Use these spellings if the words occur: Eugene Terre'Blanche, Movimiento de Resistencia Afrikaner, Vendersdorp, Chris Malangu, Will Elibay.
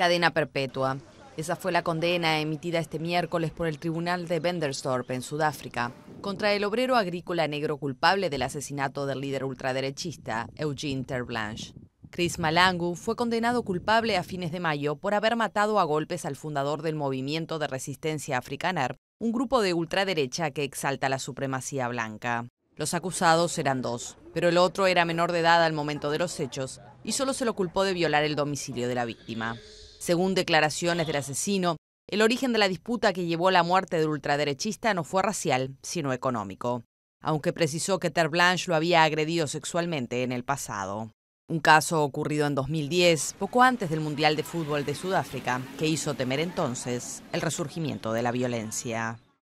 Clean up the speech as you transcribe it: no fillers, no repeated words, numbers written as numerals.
cadena perpetua. Esa fue la condena emitida este miércoles por el tribunal de Vendersdorp, en Sudáfrica, contra el obrero agrícola negro culpable del asesinato del líder ultraderechista, Eugene Terre'Blanche. Chris Malangu fue condenado culpable a fines de mayo por haber matado a golpes al fundador del Movimiento de Resistencia Afrikaner, un grupo de ultraderecha que exalta la supremacía blanca. Los acusados eran dos, pero el otro era menor de edad al momento de los hechos y solo se lo culpó de violar el domicilio de la víctima. Según declaraciones del asesino, el origen de la disputa que llevó a la muerte del ultraderechista no fue racial, sino económico, aunque precisó que Terre'Blanche lo había agredido sexualmente en el pasado. Un caso ocurrido en 2010, poco antes del Mundial de Fútbol de Sudáfrica, que hizo temer entonces el resurgimiento de la violencia.